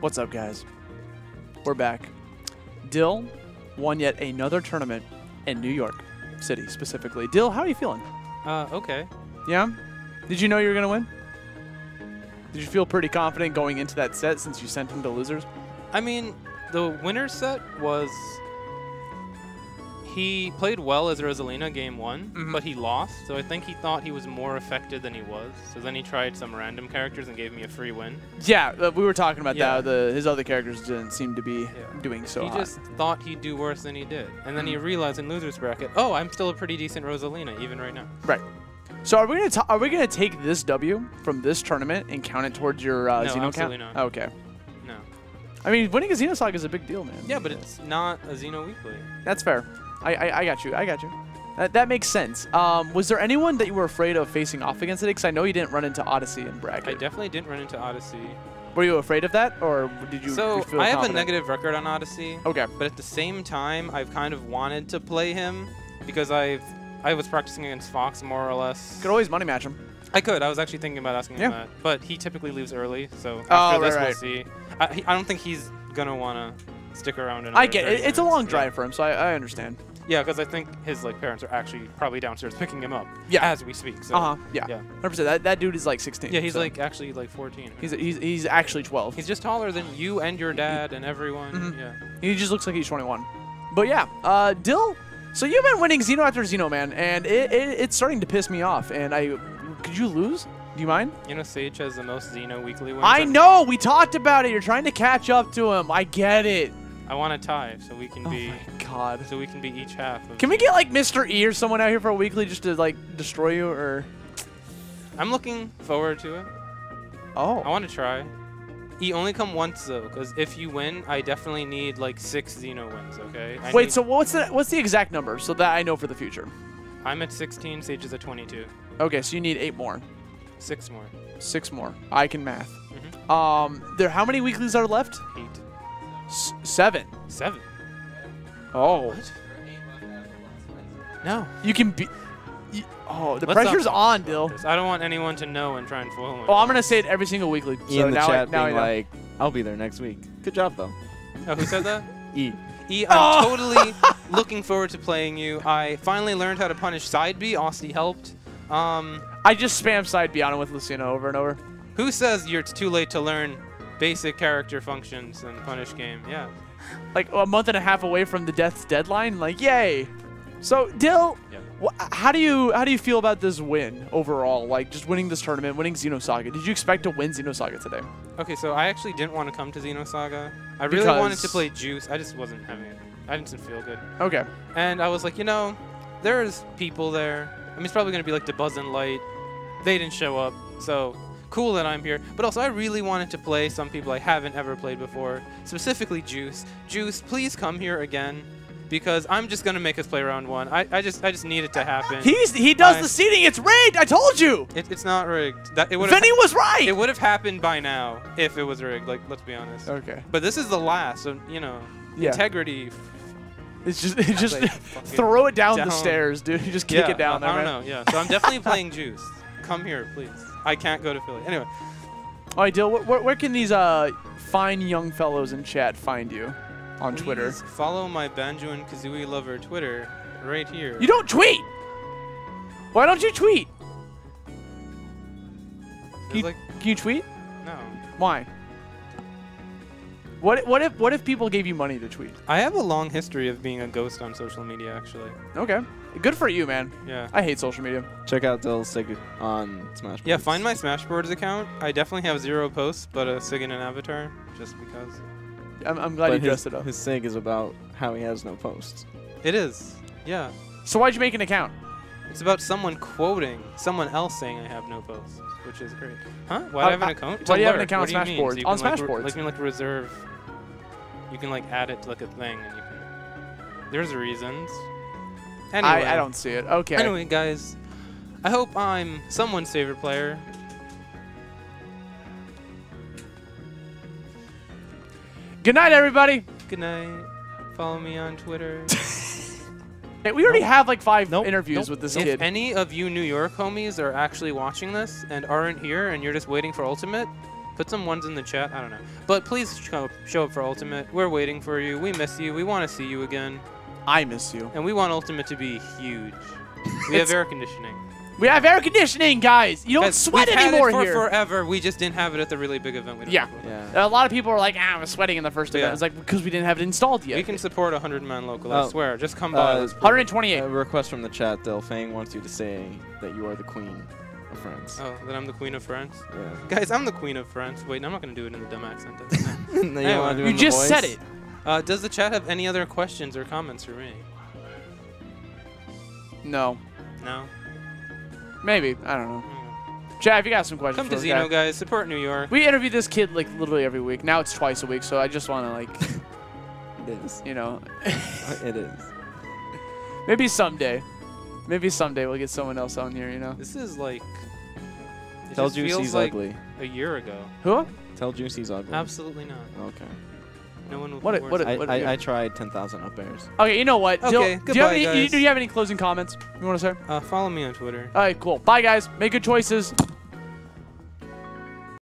What's up, guys? We're back. Dill won yet another tournament in New York City, specifically. Dill, how are you feeling? Okay. Yeah? Did you know you were going to win? Did you feel pretty confident going into that set since you sent him to losers? I mean, the winner's set was... He played well as Rosalina game one, but he lost, so I think he thought he was more affected than he was. So then he tried some random characters and gave me a free win. Yeah, we were talking about that. His other characters didn't seem to be doing so hot. He just thought he'd do worse than he did. And then he realized in loser's bracket, oh, I'm still a pretty decent Rosalina, even right now. Right. So are we going to take this W from this tournament and count it towards your Xeno count? No, absolutely not. Oh, okay. No. I mean, winning a Xeno saga is a big deal, man. Yeah, but it's not a Xeno weekly. That's fair. I got you. That makes sense. Was there anyone that you were afraid of facing off against it? Because I know you didn't run into Odyssey in bracket. I definitely didn't run into Odyssey. Were you afraid of that, or did you feel confident? So I have a negative record on Odyssey. Okay. But at the same time, I've kind of wanted to play him because I was practicing against Fox more or less. Could always money match him. I could. I was actually thinking about asking him that, but he typically leaves early, so after this we'll see. I don't think he's gonna wanna stick around. I get it. It's a long drive for him, so I understand. Yeah, because I think his parents are actually probably downstairs picking him up as we speak. So, yeah. 100%. That dude is like 16. Yeah, he's actually 14. He's actually 12. He's just taller than you and your dad and everyone. Yeah. He just looks like he's 21. But yeah, Dill, so you've been winning Xeno after Xeno, man, and it's starting to piss me off. And could you lose? Do you mind? You know, Sage has the most Xeno weekly wins. I know. We talked about it. You're trying to catch up to him. I get it. I want to tie so we can be. My God. So we can be each half. Can we get Mr. E or someone out here for a weekly just to destroy you or? I'm looking forward to it. Oh. I want to try. You only come once though, because if you win, I definitely need 6 Xeno wins. Okay. Wait. So what's the exact number so that I know for the future? I'm at 16. Sage is at 22. Okay. So you need 8 more. 6 more. 6 more. I can math. How many weeklies are left? 8. 7. 7. Oh. What? No. You can be. The pressure's on, Dill. I don't want anyone to know and try and foil him. Oh, I'm gonna say it every single weekly. So in the chat, being like, "I'll be there next week." Good job, though. Oh, who said that? E. E. I'm totally looking forward to playing you. I finally learned how to punish side B. Aussie helped. I just spam side B on him with Lucina over and over. Who says it's too late to learn basic character functions and punish game? Yeah. A month and a half away from the death's deadline. Yay. So Dill, how do you feel about this win overall? Just winning this tournament, winning Xeno Saga. Did you expect to win Xeno Saga today? Okay, so I actually didn't want to come to Xeno Saga. I really wanted to play Juice. I just wasn't having it. I didn't feel good. Okay. And I was like, there's people there. I mean, it's probably gonna be the Buzz and Light. They didn't show up, so cool that I'm here. But also, I really wanted to play some people I haven't ever played before, specifically Juice. Juice, please come here again, because I'm just gonna make us play round one. I just need it to happen. He does the seeding. It's rigged. I told you. It's not rigged. Vinny was right. It would have happened by now if it was rigged. Let's be honest. Okay. But this is the last, so integrity. It's just throw it down the stairs, dude. You just kick it down there, man. I don't know, So I'm definitely playing Juice. Come here, please. I can't go to Philly. Anyway. All right, Dill, where can these fine young fellows in chat find you on Twitter? Follow my Banjo and Kazooie lover Twitter right here. You don't tweet! Why don't you tweet? Can you tweet? No. Why? What if people gave you money to tweet? I have a long history of being a ghost on social media, actually. Okay. Good for you, man. Yeah. I hate social media. Check out Dill's Sig on Smashboards. Yeah, find my Smashboards account. I definitely have 0 posts, but a Sig and an avatar, just because. I'm glad you dressed it up. His Sig is about how he has no posts. It is. Yeah. So why'd you make an account? It's about someone quoting someone else saying I have no posts, which is great. Huh? Why do I have an account? Why do you have an account on Smashboards? So on Smashboards. You can reserve. You can add it to a thing, and you can. There's reasons. Anyway, I don't see it. Okay. Anyway, guys, I hope I'm someone's favorite player. Good night, everybody. Good night. Follow me on Twitter. We already have 5 interviews with this kid. If any of you New York homies are actually watching this and aren't here and you're just waiting for Ultimate, Put some ones in the chat. I don't know. But please show up for Ultimate. We're waiting for you. We miss you. We want to see you again. I miss you. And we want Ultimate to be huge. We have air conditioning. We have air conditioning, guys. You don't sweat anymore here. We've had it for forever. We just didn't have it at the really big event. A lot of people are like, ah, I'm sweating in the first event. It's like, because we didn't have it installed yet. We can support 100-man local, I swear. Just come by. 128. A request from the chat, Del Fang wants you to say that you are the queen of France. Oh, that I'm the queen of France? Yeah. Guys, I'm the queen of France. Wait, no, I'm not going to do it in the dumb accent. No, anyway, you just said it. Does the chat have any other questions or comments for me? No. No? Maybe. I don't know. Chat, if you got some questions, come to Xeno, guys. Support New York. We interview this kid like literally every week. Now it's twice a week, so I just want to like... It is. You know. It is. Maybe someday. Maybe someday we'll get someone else on here, you know? This is like... Tell Juice he's ugly. A year ago. Who? Tell Juice he's ugly. Absolutely not. Okay. No one will I tried 10,000 up airs. Okay, you know what? Okay, goodbye, do you have any closing comments you want to say? Follow me on Twitter. All right, cool. Bye, guys. Make good choices.